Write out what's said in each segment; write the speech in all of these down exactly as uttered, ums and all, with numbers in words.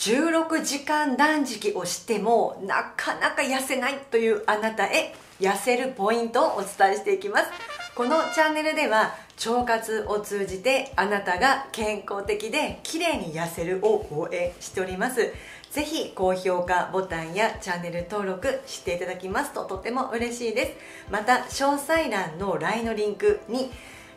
じゅうろくじかん断食をしてもなかなか痩せないというあなたへ、痩せるポイントをお伝えしていきます。このチャンネルでは腸活を通じてあなたが健康的で綺麗に痩せるを応援しております。ぜひ高評価ボタンやチャンネル登録していただきますととても嬉しいです。また詳細欄の ライン のリンクに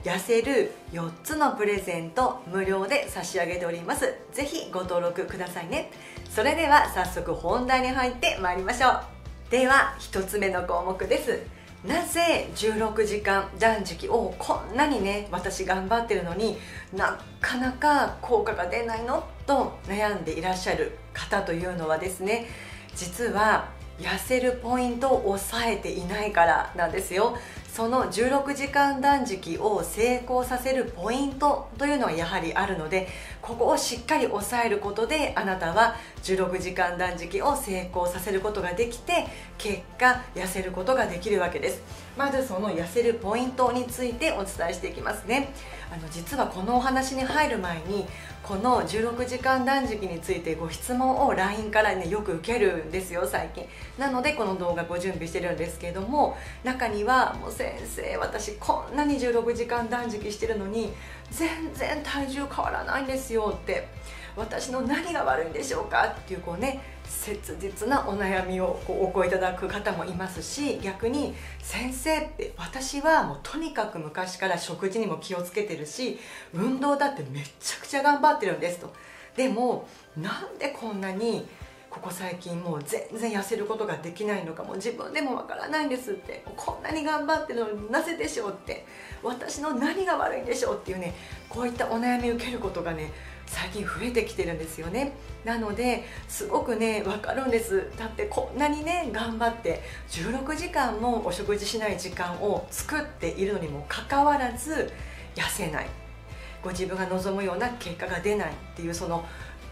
痩せるよっつのプレゼント無料で差し上げております。ぜひご登録くださいね。それでは早速本題に入ってまいりましょう。ではひとつめの項目です。なぜじゅうろくじかん断食をこんなにね、私頑張ってるのになかなか効果が出ないのと悩んでいらっしゃる方というのはですね、実は痩せるポイントを抑えていないからなんですよ。そのじゅうろくじかん断食を成功させるポイントというのはやはりあるので、ここをしっかり抑えることであなたはじゅうろくじかん断食を成功させることができて、結果痩せることができるわけです。まずその痩せるポイントについてお伝えしていきますね。あの実はこのお話に入る前に、このじゅうろくじかん断食についてご質問を ライン からねよく受けるんですよ最近。なのでこの動画ご準備してるんですけども、中にはもう先生、私こんなにじゅうろくじかん断食してるのに全然体重変わらないんですよって、私の何が悪いんでしょうかっていうこうね、切実なお悩みをこうお声いただく方もいますし、逆に先生って、私はもうとにかく昔から食事にも気をつけてるし運動だってめちゃくちゃ頑張ってるんですと。でもなんでこんなにここ最近もう全然痩せることができないのかも自分でもわからないんですって、こんなに頑張ってるのになぜでしょうって、私の何が悪いんでしょうっていうね、こういったお悩み受けることがね最近増えてきてるんですよね。なのですごくねわかるんです。だってこんなにね頑張ってじゅうろくじかんもお食事しない時間を作っているのにもかかわらず痩せない、ご自分が望むような結果が出ないっていう、その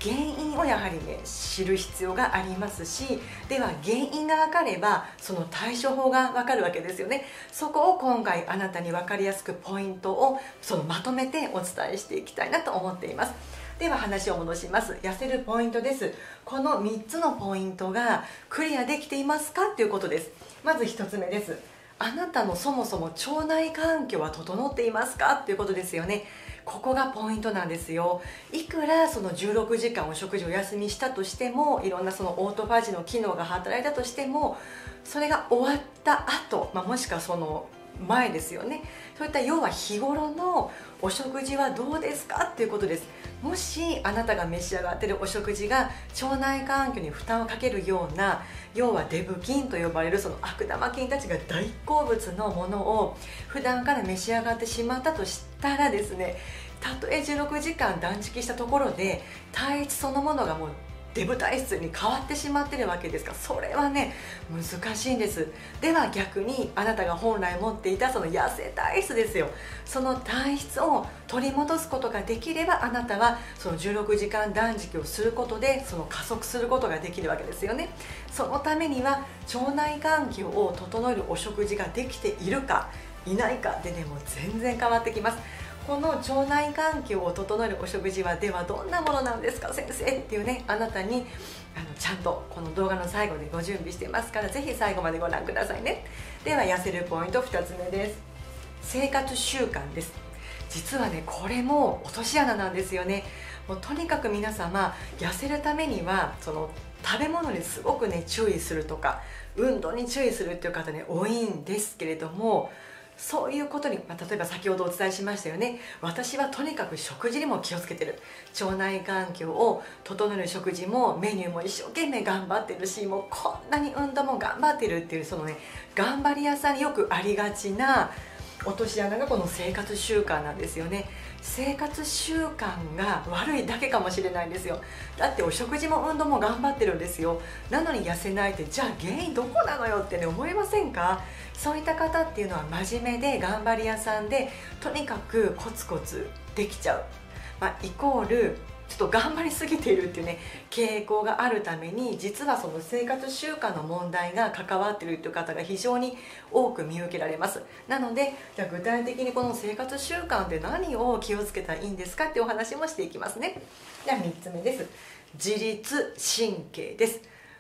原因をやはりね知る必要がありますし、では原因が分かればその対処法が分かるわけですよね。そこを今回あなたに分かりやすくポイントをそのまとめてお伝えしていきたいなと思っています。では話を戻します。痩せるポイントです。このみっつのポイントがクリアできていますかということです。まずひとつめです。あなたのそもそも腸内環境は整っていますかということですよね。ここがポイントなんですよ。いくらそのじゅうろくじかんお食事お休みしたとしても、いろんなそのオートファジの機能が働いたとしても、それが終わった後、まあ、もしくはその前ですよね。そういった要は日頃のお食事はどうですかっていうことです。もしあなたが召し上がっているお食事が腸内環境に負担をかけるような、要はデブ菌と呼ばれるその悪玉菌たちが大好物のものを普段から召し上がってしまったとしたらですね、たとえじゅうろくじかん断食したところで体質そのものがもうデブ体質に変わってしまってるわけですから、それはね難しいんです。では逆にあなたが本来持っていたその痩せ体質ですよ、その体質を取り戻すことができれば、あなたはそのじゅうろくじかん断食をすることでその加速することができるわけですよね。そのためには腸内環境を整えるお食事ができているかいないかでね、もう全然変わってきます。この腸内環境を整えるお食事はではどんなものなんですか先生っていうね、あなたにあのちゃんとこの動画の最後でご準備してますから、ぜひ最後までご覧くださいね。では痩せるポイントふたつめです。生活習慣です。実はねこれも落とし穴なんですよね。もうとにかく皆様、痩せるためにはその食べ物にすごくね注意するとか、運動に注意するっていう方ね多いんですけれども、そういうことに、まあ、例えば先ほどお伝えしましたよね、私はとにかく食事にも気をつけてる、腸内環境を整える食事もメニューも一生懸命頑張ってるし、もうこんなに運動も頑張ってるっていう、そのね頑張り屋さんによくありがちな落とし穴がこの生活習慣なんですよね。生活習慣が悪いだけかもしれないんですよ。だってお食事も運動も頑張ってるんですよ。なのに痩せないって、じゃあ原因どこなのよってね思いませんか？そういった方っていうのは真面目で頑張り屋さんで、とにかくコツコツできちゃう、まあ、イコールちょっと頑張りすぎているっていうね傾向があるために、実はその生活習慣の問題が関わっているという方が非常に多く見受けられます。なのでじゃあ具体的にこの生活習慣って何を気をつけたらいいんですかっていうお話もしていきますね。ではみっつめです。自律神経です。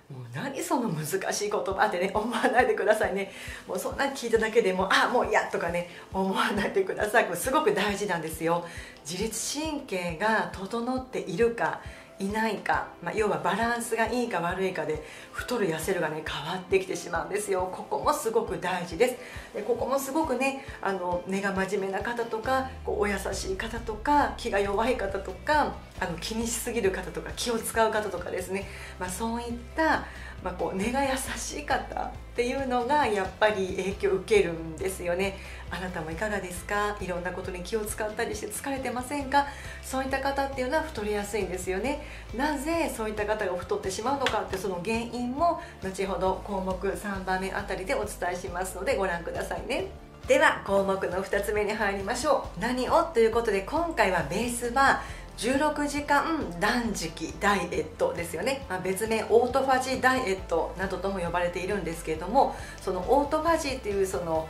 もう何その難しい言葉ってね、思わないでくださいね。もうそんな聞いただけでもうあもう嫌とかね思わないでください。これすごく大事なんですよ。自律神経が整っているかいないか、まあ、要はバランスがいいか悪いかで太る痩せるがね変わってきてしまうんですよ。ここもすごく大事です。でここもすごくねあの根が真面目な方とかこうお優しい方とか気が弱い方とかあの気にしすぎる方とか気を使う方とかですね、まあ、そういった、まあ、こう根が優しい方っていうのがやっぱり影響を受けるんですよね。あなたもいかがですか？いろんなことに気を使ったりして疲れてませんか？そういった方っていうのは太りやすいんですよね。なぜそういった方が太ってしまうのかってその原因も後ほど項目さんばんめあたりでお伝えしますのでご覧くださいね。では項目のふたつめに入りましょう。何をということで今回はベースはじゅうろくじかん断食ダイエットですよね、まあ、別名オートファジーダイエットなどとも呼ばれているんですけれども、そのオートファジーというその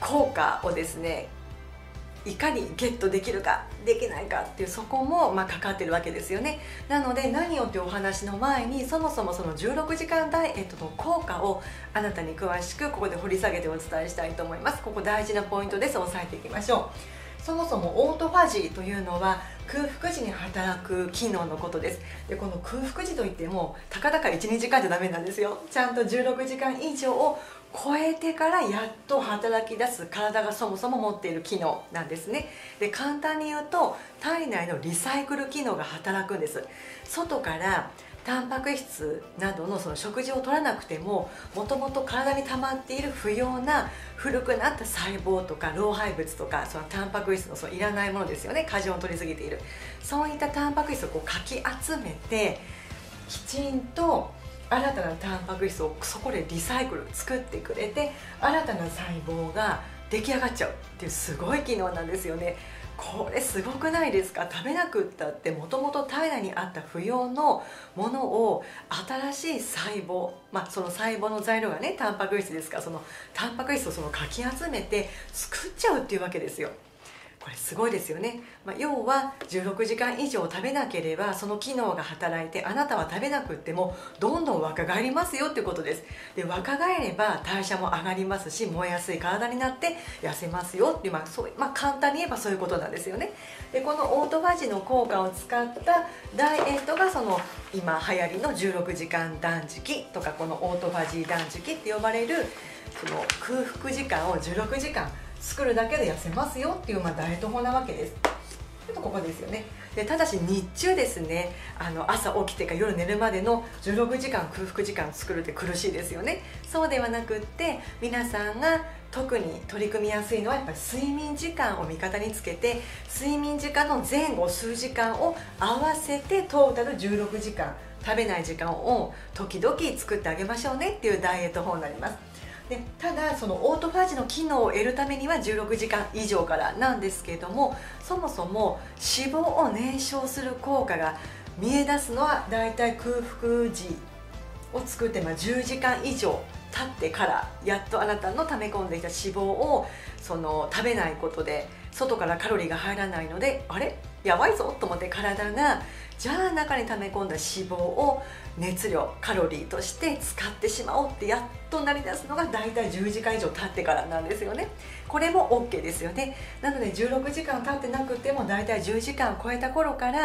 効果をですねいかにゲットできるかできないかっていうそこもまあかかってるわけですよね。なので何をってお話の前にそもそもそのじゅうろくじかんダイエットの効果をあなたに詳しくここで掘り下げてお伝えしたいと思います。ここ大事なポイントです。押さえていきましょう。そもそもオートファジーというのは空腹時に働く機能のことです。でこの空腹時といってもたかだかいちにじかんじゃダメなんですよ。ちゃんとじゅうろくじかん以上を超えてからやっと働き出す体がそもそも持っている機能なんですね。で簡単に言うと体内のリサイクル機能が働くんです。外からタンパク質などのその食事を取らなくてももともと体に溜まっている不要な古くなった細胞とか老廃物とかそのタンパク質のそのいらないものですよね。過剰に取りすぎているそういったタンパク質をこうかき集めてきちんと新たなタンパク質をそこでリサイクル作ってくれて新たな細胞が出来上がっちゃうっていうすごい機能なんですよね。これすごくないですか？食べなくったってもともと体内にあった不要のものを新しい細胞、まあ、その細胞の材料がねタンパク質ですからそのタンパク質をそのかき集めて作っちゃうっていうわけですよ。これすごいですよね、まあ、要はじゅうろくじかん以上食べなければその機能が働いてあなたは食べなくってもどんどん若返りますよっていうことです。で若返れば代謝も上がりますし燃えやすい体になって痩せますよっていう、まあそうまあ、簡単に言えばそういうことなんですよね。でこのオートファジーの効果を使ったダイエットがその今流行りのじゅうろくじかん断食とかこのオートファジー断食って呼ばれるその空腹時間をじゅうろくじかん作るだけで痩せますよっていう、まあ、ダイエット法なわけです。ちょっとここですよね。でただし日中ですねあの朝起きてから夜寝るまでのじゅうろくじかん空腹時間作るって苦しいですよね。そうではなくって皆さんが特に取り組みやすいのはやっぱり睡眠時間を味方につけて睡眠時間の前後数時間を合わせてトータルじゅうろくじかん食べない時間を時々作ってあげましょうねっていうダイエット法になります。でただそのオートファジーの機能を得るためにはじゅうろくじかん以上からなんですけれどもそもそも脂肪を燃焼する効果が見え出すのはだいたい空腹時を作って、まあ、じゅうじかん以上経ってからやっとあなたの溜め込んできた脂肪をその食べないことで外からカロリーが入らないのであれやばいぞと思って体がじゃあ中に溜め込んだ脂肪を熱量カロリーとして使ってしまおうってやっとなりだすのがだいたいじゅうじかん以上経ってからなんですよね。これも オーケー ですよね。なのでじゅうろくじかん経ってなくてもだいたいじゅうじかんを超えた頃から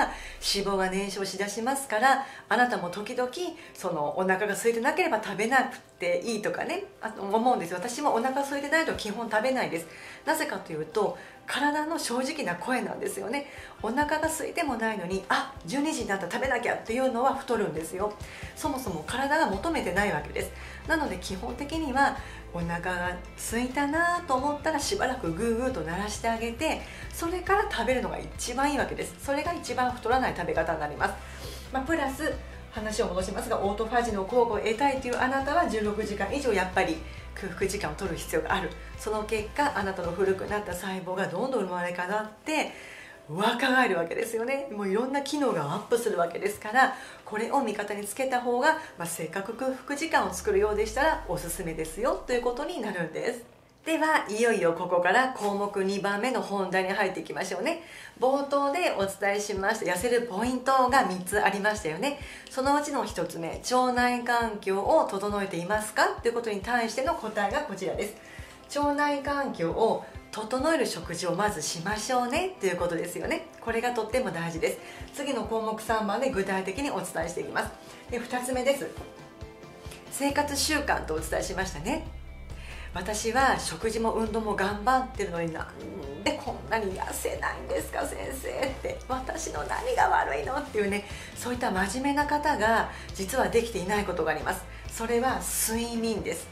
脂肪が燃焼しだしますからあなたも時々そのお腹が空いてなければ食べなくていいとかね思うんですよ。私もお腹空いてないと基本食べないです。なぜかというと体の正直な声なんですよね。お腹が空いてもないのにあじゅうにじになったら食べなきゃっていうのは太るんですよ。そもそも体が求めてないわけです。なので基本的にはお腹が空いたなと思ったらしばらくグーグーと鳴らしてあげてそれから食べるのが一番いいわけです。それが一番太らない食べ方になります、まあ、プラス話を戻しますがオートファジーの効果を得たいというあなたはじゅうろくじかん以上やっぱり空腹時間を取る必要がある。その結果あなたの古くなった細胞がどんどん生まれ変わって若返るわけですよね。もういろんな機能がアップするわけですからこれを味方につけた方が、まあ、せっかく空腹時間を作るようでしたらおすすめですよということになるんです。ではいよいよここから項目にばんめの本題に入っていきましょうね。冒頭でお伝えしました痩せるポイントがみっつありましたよね。そのうちのひとつめ、腸内環境を整えていますかということに対しての答えがこちらです。腸内環境を整える食事をまずしましょうねということですよね。これがとっても大事です。次の項目さんばんで具体的にお伝えしていきます。でふたつめです。生活習慣とお伝えしましたね。私は食事も運動も頑張ってるのになんでこんなに痩せないんですか先生って、私の何が悪いのっていうね、そういった真面目な方が実はできていないことがあります。それは睡眠です。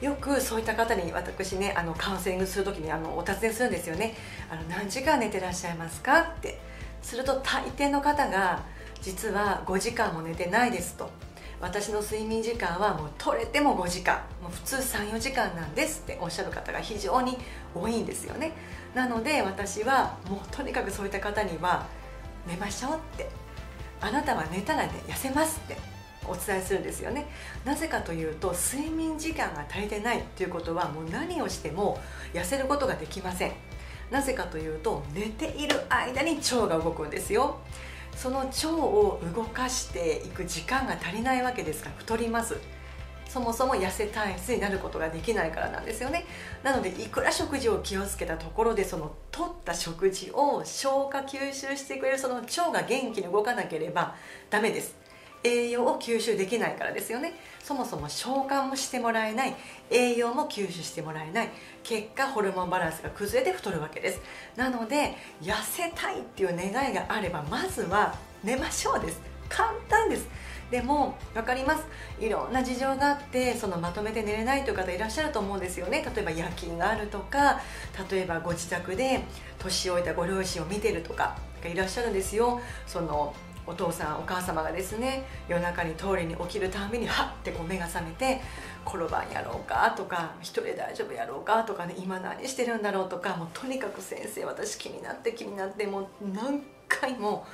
よくそういった方に私ね、あのカウンセリングする時にあのお尋ねするんですよね。あの何時間寝てらっしゃいますかってすると、大抵の方が実はごじかんも寝てないですと。私の睡眠時間はもう取れてもごじかん、もう普通 さん,よ 時間なんですっておっしゃる方が非常に多いんですよね。なので私はもうとにかくそういった方には寝ましょうって、あなたは寝たらね痩せますってお伝えするんですよね。なぜかというと、睡眠時間が足りてないということはもう何をしても痩せることができません。なぜかというと、寝ている間に腸が動くんですよ。その腸を動かしていく時間が足りないわけですから太ります。そもそも痩せ体質になることができないからなんですよね。なのでいくら食事を気をつけたところで、その取った食事を消化吸収してくれるその腸が元気に動かなければダメです。栄養を吸収できないからですよね。そもそも消化もしてもらえない、栄養も吸収してもらえない、結果ホルモンバランスが崩れて太るわけです。なので痩せたいっていう願いがあれば、まずは寝ましょうです。簡単です。でも分かります、いろんな事情があってそのまとめて寝れないという方いらっしゃると思うんですよね。例えば夜勤があるとか、例えばご自宅で年老いたご両親を見てるとかいらっしゃるんですよ。そのお父さんお母様がですね、夜中に通りに起きるたびにハッてこう目が覚めて、転ばんやろうかとか、一人大丈夫やろうかとかね、今何してるんだろうとか、もうとにかく先生私気になって気になって、もう何回も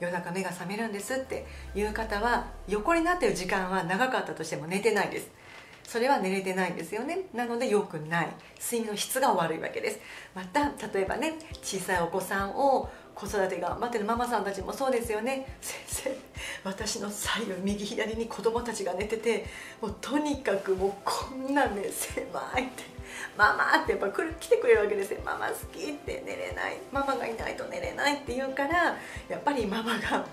夜中目が覚めるんですっていう方は、横になってる時間は長かったとしても寝てないです。それは寝れてないんですよね。なので良くない、睡眠の質が悪いわけです。また例えばね、小さいお子さんを子育て頑張ってるママさんたちもそうですよね。先生私の左右右左に子供たちが寝てて、もうとにかくもうこんなね狭いって、ママってやっぱ来る来てくれるわけですよ。ママ好きって寝れない、ママがいないと寝れないって言うから、やっぱりママが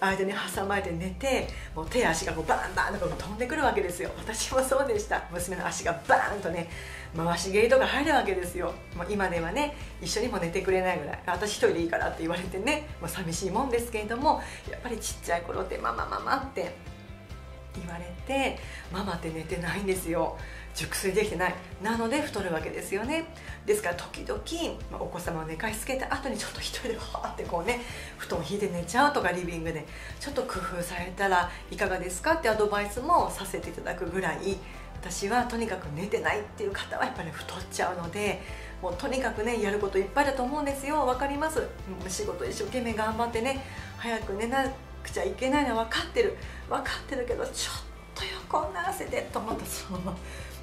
間に挟まれて寝て、もう手足がこうバンバンとか飛んでくるわけですよ。私もそうでした。娘の足がバーンとね回し蹴りとか入るわけですよ。もう今ではね一緒にも寝てくれないぐらい、私一人でいいからって言われてね、もう寂しいもんですけれども、やっぱりちっちゃい頃ってママママって言われて、ママって寝てないんですよ。熟睡できてない、なので太るわけですよね。ですから時々、まあ、お子様を寝かしつけた後にちょっと一人でハーってこうね布団を引いて寝ちゃうとか、リビングでちょっと工夫されたらいかがですかってアドバイスもさせていただくぐらい、私はとにかく寝てないっていう方はやっぱり太っちゃうので、もうとにかくねやることいっぱいだと思うんですよ。分かります。仕事一生懸命頑張ってね、早く寝なくちゃいけないのは分かってる分かってるけど、ちょっと横にならせてと思った、そのまま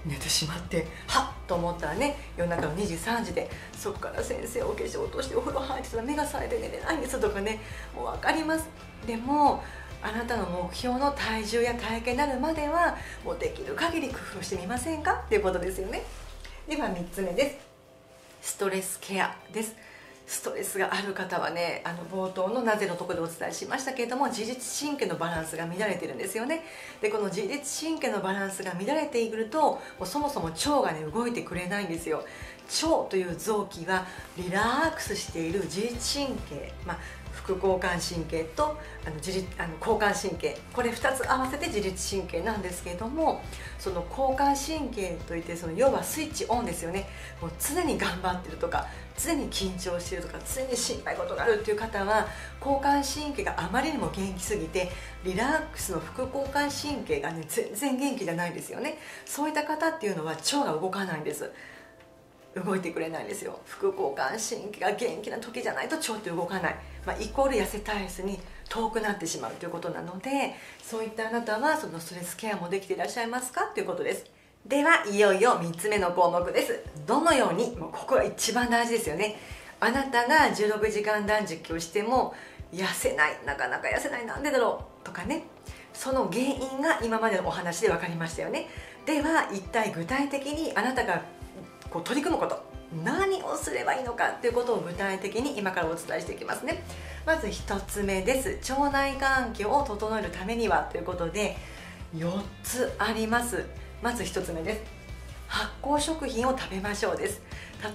寝てしまってはっと思ったらね、夜中のにじさんじで、そこから先生お化粧落としてお風呂入ってたら目が覚めて寝れないんですとかね、もう分かります。でもあなたの目標の体重や体型になるまでは、もうできる限り工夫してみませんかっていうことですよね。ではみっつめです。ストレスケアです。ストレスがある方はね、あの冒頭のなぜのところでお伝えしましたけれども、自律神経のバランスが乱れてるんですよね。でこの自律神経のバランスが乱れていると、もうそもそも腸がね動いてくれないんですよ。腸という臓器はリラックスしている自律神経、まあ副交感神経とあの自律あの交感神経、これふたつ合わせて自律神経なんですけれども、その交感神経といって、その要はスイッチオンですよね。もう常に頑張ってるとか、常に緊張してるとか、常に心配事があるっていう方は、交感神経があまりにも元気すぎてリラックスの副交感神経がね全然元気じゃないんですよね。そういった方っていうのは腸が動かないんです、動いてくれないんですよ。副交感神経が元気な時じゃないと腸って動かない、まあ、イコール痩せ体質に遠くなってしまうということなので、そういったあなたはそのストレスケアもできていらっしゃいますかということです。ではいよいよみっつめの項目です。どのように、もうここが一番大事ですよね。あなたがじゅうろくじかん断食をしても痩せない、なかなか痩せない、なんでだろうとかね、その原因が今までのお話で分かりましたよね。では一体具体的にあなたがこう取り組むこと、何をすればいいのかということを具体的に今からお伝えしていきますね。まずひとつめです。腸内環境を整えるためにはということでよっつあります。まずひとつめです。発酵食品を食べましょうです。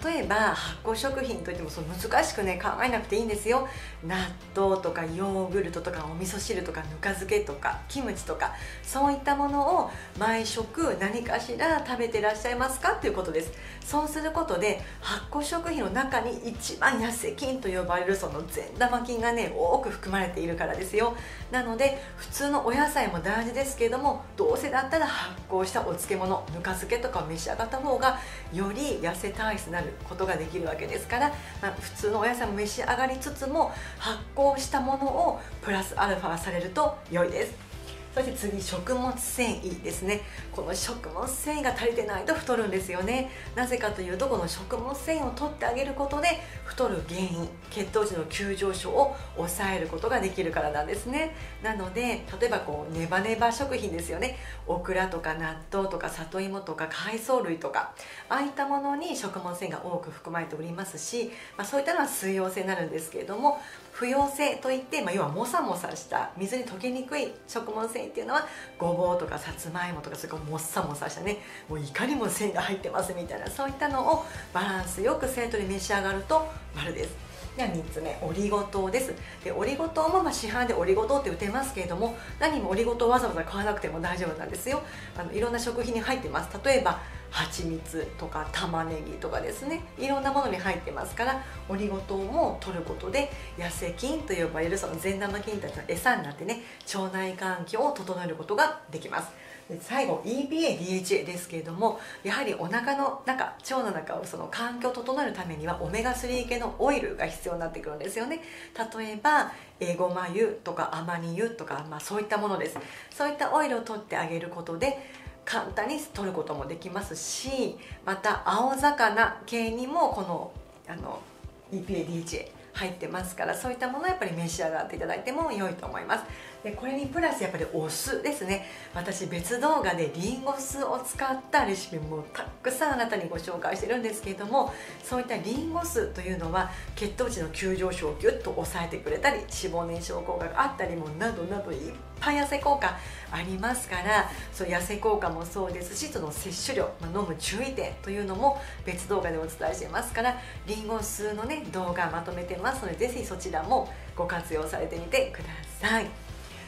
例えば発酵食品といってもそう難しくね考えなくていいんですよ。納豆とかヨーグルトとかお味噌汁とかぬか漬けとかキムチとか、そういったものを毎食何かしら食べてらっしゃいますかということです。そうすることで発酵食品の中に一番痩せ菌と呼ばれるその善玉菌がね多く含まれているからですよ。なので普通のお野菜も大事ですけれども、どうせだったら発酵したお漬物、ぬか漬けとかを召し上がった方がより痩せ体質なることができるわけですから、まあ、普通のお野菜も召し上がりつつも発酵したものをプラスアルファされると良いです。そして次、食物繊維ですね。この食物繊維が足りてないと太るんですよね。なぜかというと、この食物繊維を取ってあげることで太る原因、血糖値の急上昇を抑えることができるからなんですね。なので例えばこうネバネバ食品ですよね。オクラとか納豆とか里芋とか海藻類とか、ああいったものに食物繊維が多く含まれておりますし、まあ、そういったのは水溶性になるんですけれども、不溶性といって、まあ、要はモサモサした水に溶けにくい食物繊維っていうのはごぼうとかさつまいもとか、それからモッサモサしたね、もういかにも繊維が入ってますみたいな、そういったのをバランスよく生徒に召し上がると丸です。ではみっつめ、オリゴ糖です。でオリゴ糖もまあ市販でオリゴ糖って売ってますけれども、何もオリゴ糖わざわざ買わなくても大丈夫なんですよ。あのいろんな食品に入ってます。例えば蜂蜜とか玉ねぎとかですね、いろんなものに入ってますから、オリゴ糖も取ることで痩せ菌と呼ばれるその善玉菌たちの餌になってね、腸内環境を整えることができます。で最後 イーピーエーディーエイチエー ですけれども、やはりお腹の中、腸の中をその環境を整えるためにはオメガスリー系のオイルが必要になってくるんですよね。例えばエゴマ油とかアマニ油とか、まあ、そういったものです。そういったオイルを取ってあげることで簡単に取ることもできますし、また青魚系にもこのあの イーピーエーディーエイチエー 入ってますから、そういったものをやっぱり召し上がっていただいても良いと思います。でこれにプラスやっぱりお酢ですね。私別動画でリンゴ酢を使ったレシピもたくさんあなたにご紹介してるんですけれども、そういったリンゴ酢というのは血糖値の急上昇をギュッと抑えてくれたり、脂肪燃焼効果があったりもなどなど、いっぱい痩せ効果ありますから、そう痩せ効果もそうですし、その摂取量、まあ、飲む注意点というのも別動画でお伝えしてますから、リンゴ酢のね動画まとめてますので、ぜひそちらもご活用されてみてください。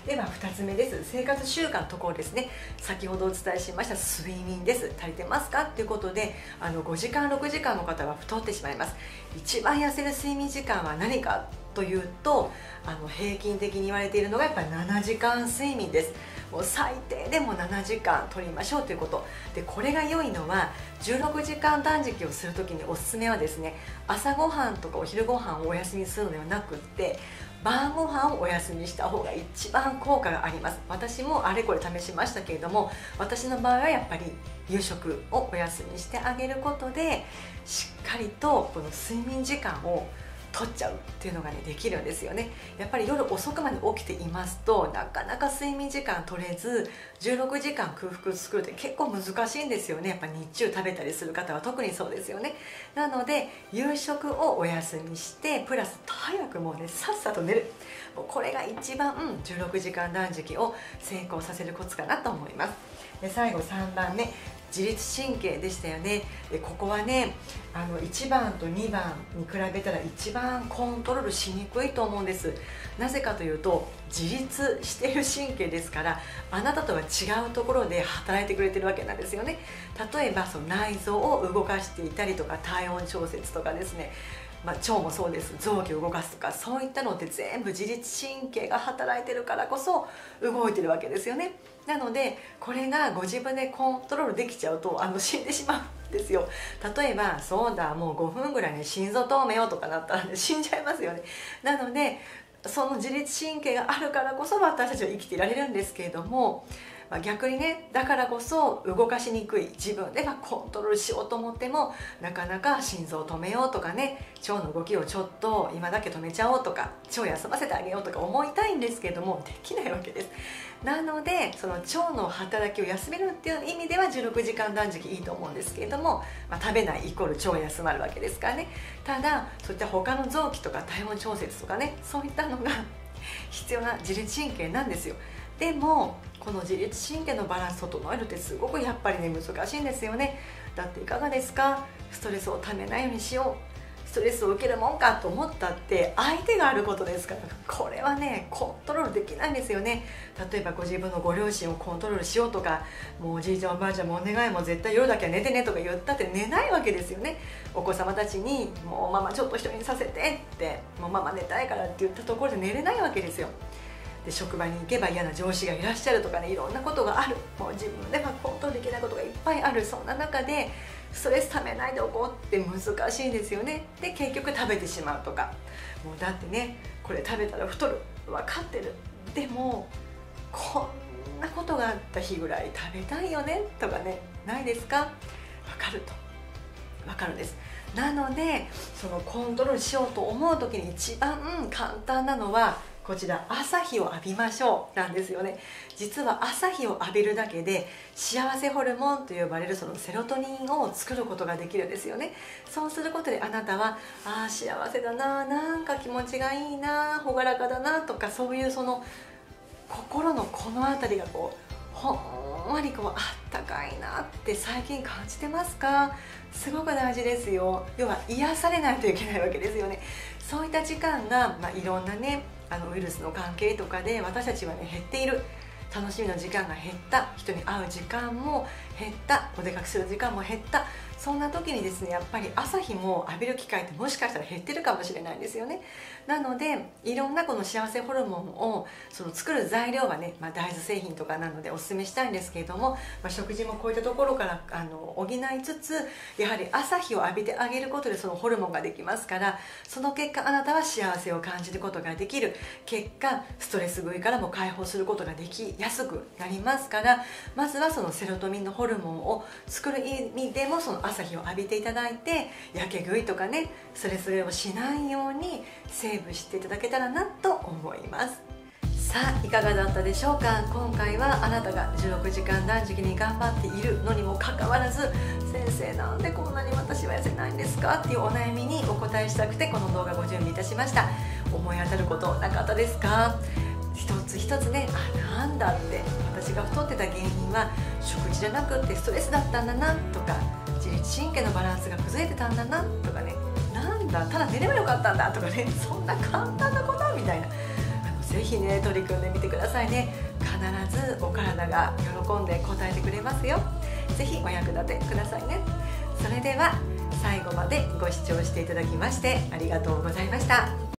ではふたつめです。生活習慣のところですね。先ほどお伝えしました睡眠です。足りてますかということで、あのごじかんろくじかんの方は太ってしまいます。一番痩せる睡眠時間は何かというと、あの平均的に言われているのがやっぱりななじかん睡眠です。もう最低でもななじかん取りましょうということで、これが良いのはじゅうろくじかん断食をする時におすすめはですね、朝ごはんとかお昼ごはんをお休みするのではなくって、晩ご飯をお休みした方が一番効果があります。私もあれこれ試しましたけれども、私の場合はやっぱり夕食をお休みしてあげることで、しっかりとこの睡眠時間を取っちゃうっていうのがねできるんですよね。やっぱり夜遅くまで起きていますと、なかなか睡眠時間取れず、じゅうろくじかん空腹作るって結構難しいんですよね。やっぱ日中食べたりする方は特にそうですよね。なので夕食をお休みして、プラス早くもうねさっさと寝る、もうこれが一番じゅうろくじかん断食を成功させるコツかなと思います。で最後さんばんめ、自律神経でしたよね。でここはね、あのいちばんとにばんに比べたら一番コントロールしにくいと思うんです。なぜかというと、自律している神経ですから、あなたとは違うところで働いてくれてるわけなんですよね。例えばその内臓を動かしていたりとか、体温調節とかですね、まあ、腸もそうです、臓器を動かすとか、そういったのって全部自律神経が働いてるからこそ動いてるわけですよね。なのでこれがご自分でコントロールできちゃうと、あの死んでしまうんですよ。例えばそうだ、もうごふんぐらいに、ね、心臓止めようとかなったら、ね、死んじゃいますよね。なのでその自律神経があるからこそ私たちは生きていられるんですけれども、まあ、逆にね、だからこそ動かしにくい、自分ではコントロールしようと思ってもなかなか心臓を止めようとかね、腸の動きをちょっと今だけ止めちゃおうとか、腸休ませてあげようとか思いたいんですけどもできないわけです。なのでその腸の働きを休めるっていう意味ではじゅうろくじかん断食いいと思うんですけれども、まあ、食べないイコール腸休まるわけですからね。ただそういった他の臓器とか体温調節とかね、そういったのが必要な自律神経なんですよ。でもこの自律神経のバランスを整えるってすごくやっぱりね難しいんですよね。だっていかがですか、ストレスをためないようにしよう、ストレスを受けるもんかと思ったって相手があることですから、これはねコントロールできないんですよね。例えばご自分のご両親をコントロールしようとか、もうおじいちゃんおばあちゃんもお願いも絶対夜だけは寝てねとか言ったって寝ないわけですよね。お子様たちにもうママちょっと一人にさせてって、もうママ寝たいからって言ったところで寝れないわけですよ。で職場に行けば嫌な上司がいらっしゃるとかね、いろんなことがある、もう自分ではコントロールできないことがいっぱいある、そんな中でストレスためないでおこうって難しいんですよね。で結局食べてしまうとか、もうだってねこれ食べたら太る分かってる、でもこんなことがあった日ぐらい食べたいよねとかね、ないですか。分かると分かるんです。なのでそのコントロールしようと思う時に一番簡単なのはこちら、朝日を浴びましょうなんですよね。実は朝日を浴びるだけで幸せホルモンと呼ばれるそのセロトニンを作ることができるんですよね。そうすることであなたはあー幸せだな、なんか気持ちがいいな、朗らかだなとか、そういうその心のこの辺りがこうほんわりこうあったかいなって最近感じてますか。すごく大事ですよ。要は癒されないといけないわけですよね。そういった時間が、まあ、いろんなねあのウイルスの関係とかで私たちはね減っている、楽しみの時間が減った、人に会う時間も減った、お出かけする時間も減った、そんな時にですねやっぱり朝日も浴びる機会ってもしかしたら減ってるかもしれないんですよね。なのでいろんなこの幸せホルモンをその作る材料はね、まあ、大豆製品とかなのでおすすめしたいんですけれども、まあ、食事もこういったところからあの補いつつ、やはり朝日を浴びてあげることでそのホルモンができますから、その結果あなたは幸せを感じることができる、結果ストレス食いからも解放することができやすくなりますから、まずはそのセロトニンのホルモンを作る意味でもその朝日を浴びていただいて、やけ食いとかねそれそれをしないようにセーブしていただけたらなと思います。さあいかがだったでしょうか。今回はあなたがじゅうろくじかん断食に頑張っているのにもかかわらず、先生なんでこんなに私は痩せないんですかっていうお悩みにお答えしたくてこの動画ご準備いたしました。思い当たることなかったですか。一つ一つね、あ、なんだって私が太ってた原因は食事じゃなくてストレスだったんだなとか、自律神経のバランスが崩れてたんだなとかね、なんだただ寝ればよかったんだとかね、そんな簡単なことみたいな、あのぜひね取り組んでみてくださいね。必ずお体が喜んで答えてくれますよ。ぜひお役立てくださいね。それでは最後までご視聴していただきましてありがとうございました。